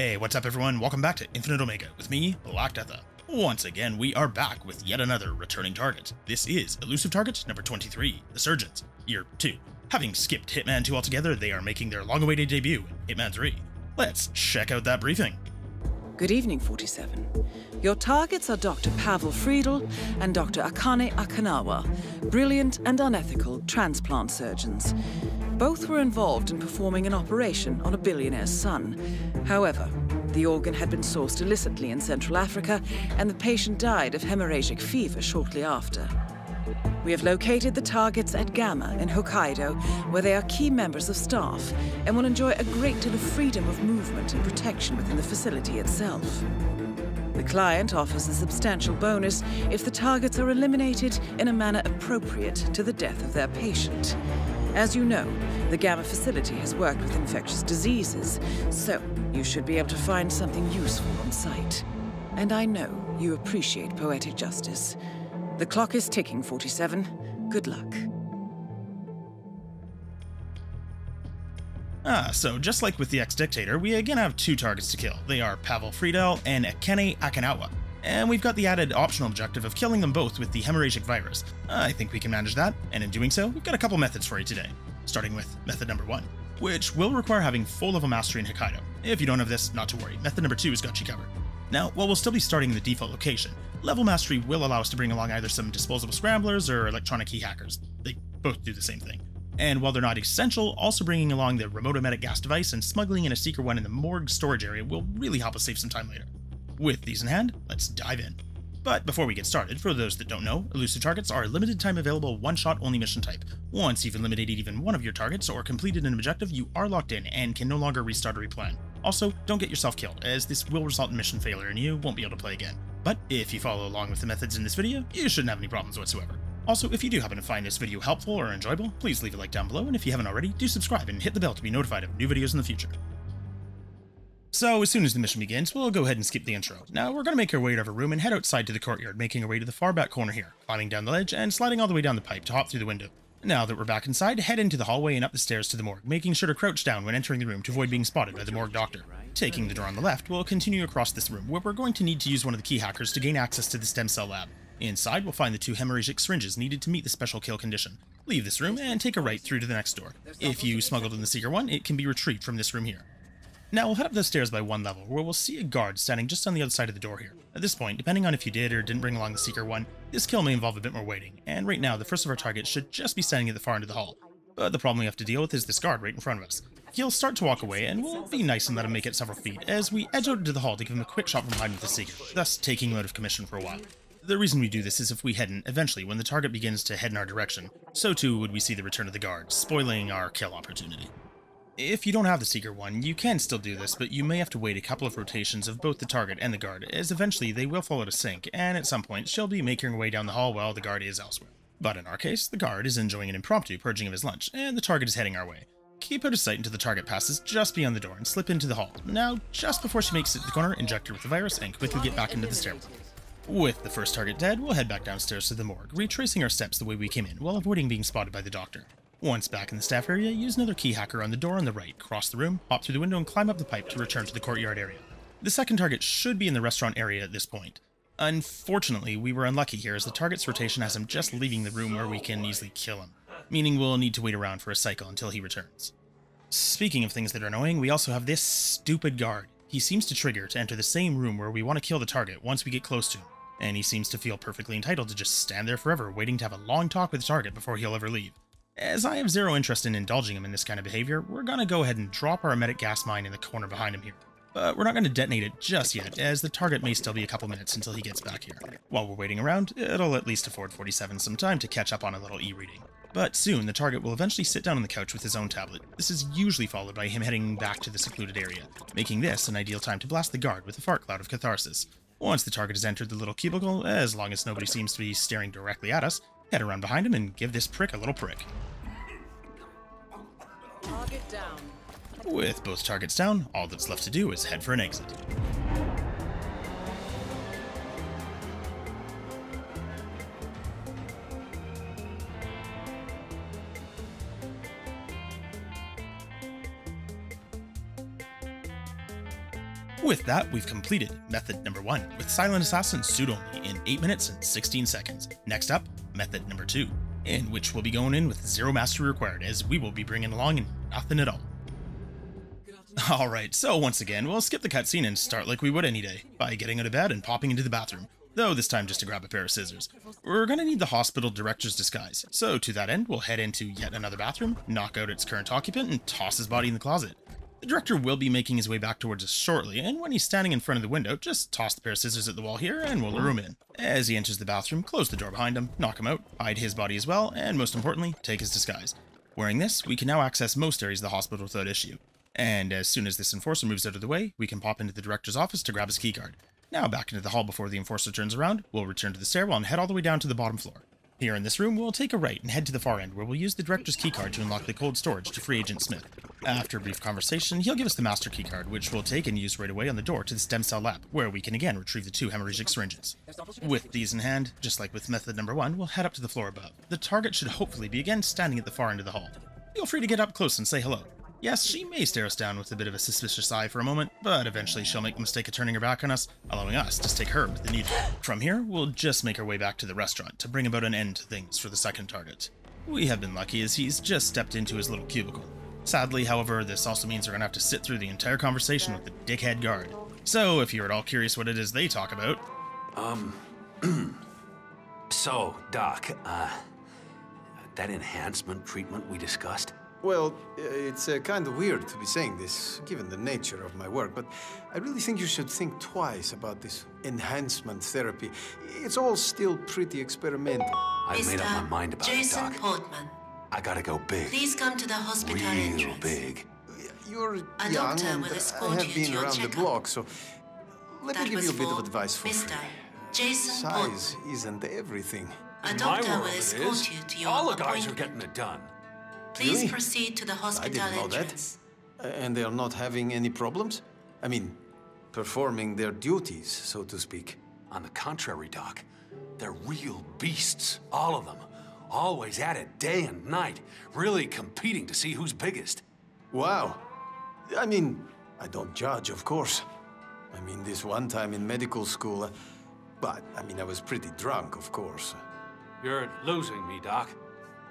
Hey, what's up everyone? Welcome back to Infinite Omega with me, Black Deatha. Once again, we are back with yet another returning target. This is Elusive Target number 23, The Surgeons, Year 2. Having skipped Hitman 2 altogether, they are making their long-awaited debut in Hitman 3. Let's check out that briefing. Good evening, 47. Your targets are Dr. Pavel Frydel and Dr. Akane Akanawa, brilliant and unethical transplant surgeons. Both were involved in performing an operation on a billionaire's son. However, the organ had been sourced illicitly in Central Africa, and the patient died of hemorrhagic fever shortly after. We have located the targets at Gamma in Hokkaido, where they are key members of staff and will enjoy a great deal of freedom of movement and protection within the facility itself. The client offers a substantial bonus if the targets are eliminated in a manner appropriate to the death of their patient. As you know, the Gamma facility has worked with infectious diseases, so you should be able to find something useful on site. And I know you appreciate poetic justice. The clock is ticking, 47. Good luck. So just like with the ex-dictator, we again have two targets to kill. They are Pavel Frydel and Akane Akanawa. And we've got the added optional objective of killing them both with the hemorrhagic virus. I think we can manage that, and in doing so, we've got a couple methods for you today. Starting with method number 1, which will require having full level mastery in Hokkaido. If you don't have this, not to worry, method number 2 has got you covered. Now, while we'll still be starting in the default location, level mastery will allow us to bring along either some disposable scramblers or electronic key hackers. They both do the same thing. And while they're not essential, also bringing along the remote emetic gas device and smuggling in a Seeker one in the morgue storage area will really help us save some time later. With these in hand, let's dive in. But before we get started, for those that don't know, elusive targets are a limited time available one-shot only mission type. Once you've eliminated even one of your targets or completed an objective, you are locked in and can no longer restart or replan. Also, don't get yourself killed, as this will result in mission failure and you won't be able to play again. But if you follow along with the methods in this video, you shouldn't have any problems whatsoever. Also, if you do happen to find this video helpful or enjoyable, please leave a like down below, and if you haven't already, do subscribe and hit the bell to be notified of new videos in the future. So as soon as the mission begins, we'll go ahead and skip the intro. Now we're going to make our way to our room and head outside to the courtyard, making our way to the far back corner here, climbing down the ledge and sliding all the way down the pipe to hop through the window. Now that we're back inside, head into the hallway and up the stairs to the morgue, making sure to crouch down when entering the room to avoid being spotted by the morgue doctor. Taking the door on the left, we'll continue across this room, where we're going to need to use one of the key hackers to gain access to the stem cell lab. Inside, we'll find the two hemorrhagic syringes needed to meet the special kill condition. Leave this room and take a right through to the next door. If you smuggled in the Seeker one, it can be retrieved from this room here. Now we'll head up the stairs by one level, where we'll see a guard standing just on the other side of the door here. At this point, depending on if you did or didn't bring along the Seeker one, this kill may involve a bit more waiting, and right now the first of our targets should just be standing at the far end of the hall. But the problem we have to deal with is this guard right in front of us. He'll start to walk away, and we'll be nice and let him make it several feet, as we edge out into the hall to give him a quick shot from behind with the Seeker, thus taking him out of commission for a while. The reason we do this is if we hadn't, eventually, when the target begins to head in our direction, so too would we see the return of the guard, spoiling our kill opportunity. If you don't have the Seeker one, you can still do this, but you may have to wait a couple of rotations of both the target and the guard, as eventually they will fall out of sync, and at some point she'll be making her way down the hall while the guard is elsewhere. But in our case, the guard is enjoying an impromptu purging of his lunch, and the target is heading our way. Keep out of sight until the target passes just beyond the door and slip into the hall. Now, just before she makes it to the corner, inject her with the virus and quickly get back into the stairwell. With the first target dead, we'll head back downstairs to the morgue, retracing our steps the way we came in, while avoiding being spotted by the doctor. Once back in the staff area, use another key hacker on the door on the right, cross the room, hop through the window and climb up the pipe to return to the courtyard area. The second target should be in the restaurant area at this point. Unfortunately, we were unlucky here as the target's rotation has him just leaving the room where we can easily kill him, meaning we'll need to wait around for a cycle until he returns. Speaking of things that are annoying, we also have this stupid guard. He seems to trigger to enter the same room where we want to kill the target once we get close to him, and he seems to feel perfectly entitled to just stand there forever waiting to have a long talk with the target before he'll ever leave. As I have zero interest in indulging him in this kind of behavior, we're gonna go ahead and drop our emetic gas mine in the corner behind him here. But we're not gonna detonate it just yet, as the target may still be a couple minutes until he gets back here. While we're waiting around, it'll at least afford 47 some time to catch up on a little e-reading. But soon, the target will eventually sit down on the couch with his own tablet. This is usually followed by him heading back to the secluded area, making this an ideal time to blast the guard with a fart cloud of catharsis. Once the target has entered the little cubicle, as long as nobody seems to be staring directly at us, head around behind him and give this prick a little prick. Target down. With both targets down, all that's left to do is head for an exit. With that, we've completed method number 1 with Silent Assassin suit only in 8 minutes and 16 seconds. Next up, method number 2, in which we'll be going in with zero mastery required, as we will be bringing along nothing at all. Alright, so once again, we'll skip the cutscene and start like we would any day, by getting out of bed and popping into the bathroom, though this time just to grab a pair of scissors. We're going to need the hospital director's disguise, so to that end, we'll head into yet another bathroom, knock out its current occupant, and toss his body in the closet. The director will be making his way back towards us shortly, and when he's standing in front of the window, just toss the pair of scissors at the wall here and we'll lure him in. As he enters the bathroom, close the door behind him, knock him out, hide his body as well, and most importantly, take his disguise. Wearing this, we can now access most areas of the hospital without issue. And as soon as this enforcer moves out of the way, we can pop into the director's office to grab his keycard. Now back into the hall before the enforcer turns around, we'll return to the stairwell and head all the way down to the bottom floor. Here in this room, we'll take a right and head to the far end, where we'll use the director's keycard to unlock the cold storage to free Agent Smith. After a brief conversation, he'll give us the master keycard, which we'll take and use right away on the door to the stem cell lab, where we can again retrieve the 2 hemorrhagic syringes. With these in hand, just like with method number 1, we'll head up to the floor above. The target should hopefully be again standing at the far end of the hall. Feel free to get up close and say hello. Yes, she may stare us down with a bit of a suspicious eye for a moment, but eventually she'll make the mistake of turning her back on us, allowing us to take her with the needle. From here, we'll just make our way back to the restaurant to bring about an end to things for the second target. We have been lucky as he's just stepped into his little cubicle. Sadly, however, this also means we're going to have to sit through the entire conversation with the dickhead guard. So, if you're at all curious what it is they talk about... So, Doc, that enhancement treatment we discussed? Well, it's kind of weird to be saying this, given the nature of my work, but I really think you should think twice about this enhancement therapy. It's all still pretty experimental. I've made up my mind about it, Doc. Jason Portman. I gotta go big. Please come to the hospital entrance. Real big. You're young and I have been around the block, so let me give you a bit of advice for free. Jason Portman. Size isn't everything. A doctor will escort you to your appointment. All the guys are getting it done. Please proceed to the hospital entrance. I didn't know that. And they are not having any problems? I mean, performing their duties, so to speak. On the contrary, Doc, they're real beasts, all of them. Always at it day and night, really competing to see who's biggest. Wow. I mean, I don't judge, of course. I mean, this one time in medical school, but I mean, I was pretty drunk, of course. You're losing me, Doc.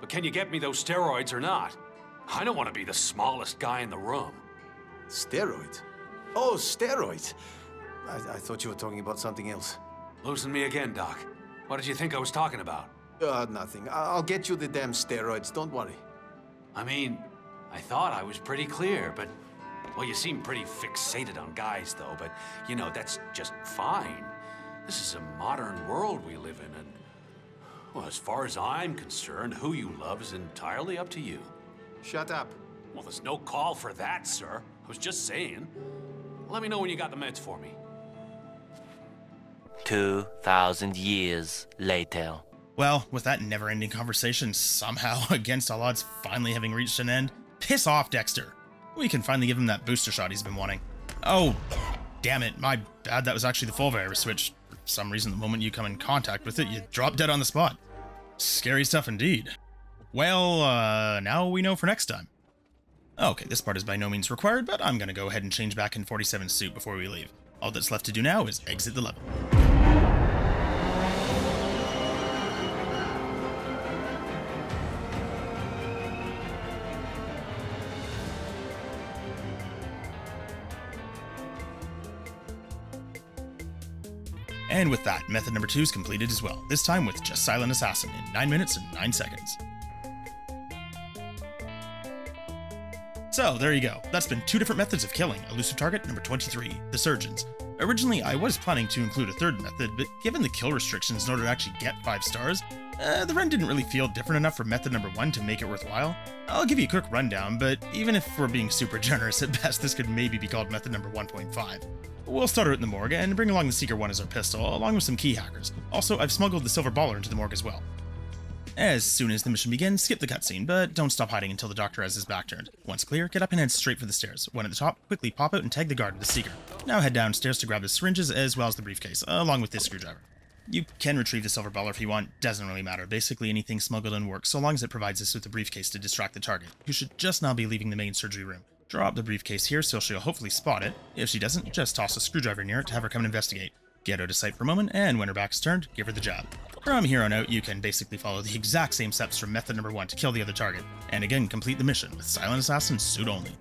But can you get me those steroids or not? I don't want to be the smallest guy in the room. Steroids? Oh, steroids. I thought you were talking about something else. Losing me again, Doc. What did you think I was talking about? Nothing. I'll get you the damn steroids, don't worry. I mean, I thought I was pretty clear, but... Well, you seem pretty fixated on guys, though, but, you know, that's just fine. This is a modern world we live in, and... Well, as far as I'm concerned, who you love is entirely up to you. Shut up. Well, there's no call for that, sir. I was just saying. Let me know when you got the meds for me. 2,000 years later. Well, with that never-ending conversation somehow, against all odds, finally having reached an end, piss off, Dexter. We can finally give him that booster shot he's been wanting. Oh, damn it, my bad, that was actually the Fulvirus, which, for some reason, the moment you come in contact with it, you drop dead on the spot. Scary stuff indeed. Well, now we know for next time. Okay, this part is by no means required, but I'm gonna go ahead and change back in 47's suit before we leave. All that's left to do now is exit the level. And with that, method number 2 is completed as well, this time with just Silent Assassin in 9 minutes and 9 seconds. So there you go, that's been 2 different methods of killing Elusive Target number 23, the Surgeons. Originally I was planning to include a 3rd method, but given the kill restrictions in order to actually get 5 stars, the run didn't really feel different enough for method number 1 to make it worthwhile. I'll give you a quick rundown, but even if we're being super generous at best, this could maybe be called method number 1.5. We'll start out in the morgue and bring along the Seeker 1 as our pistol, along with some key hackers. Also, I've smuggled the Silver Baller into the morgue as well. As soon as the mission begins, skip the cutscene, but don't stop hiding until the doctor has his back turned. Once clear, get up and head straight for the stairs. When at the top, quickly pop out and tag the guard with the Seeker. Now head downstairs to grab the syringes as well as the briefcase, along with this screwdriver. You can retrieve the Silver Baller if you want, doesn't really matter. Basically anything smuggled in works, so long as it provides us with a briefcase to distract the target, who should just now be leaving the main surgery room. Drop the briefcase here so she'll hopefully spot it. If she doesn't, just toss a screwdriver near it to have her come and investigate. Get out of sight for a moment, and when her back's turned, give her the job. From here on out, you can basically follow the exact same steps from method number 1 to kill the other target, and again complete the mission with Silent Assassin suit only.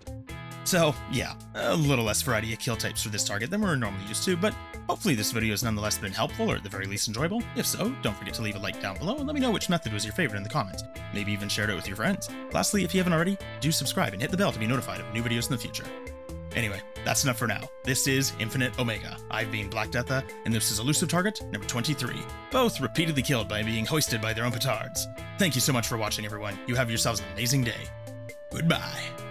So yeah, a little less variety of kill types for this target than we're normally used to, but hopefully this video has nonetheless been helpful or at the very least enjoyable. If so, don't forget to leave a like down below and let me know which method was your favorite in the comments. Maybe even share it with your friends. Lastly, if you haven't already, do subscribe and hit the bell to be notified of new videos in the future. Anyway, that's enough for now. This is Infinite Omega. I've been Black Deatha, and this is Elusive Target number 23, both repeatedly killed by being hoisted by their own petards. Thank you so much for watching, everyone. You have yourselves an amazing day. Goodbye.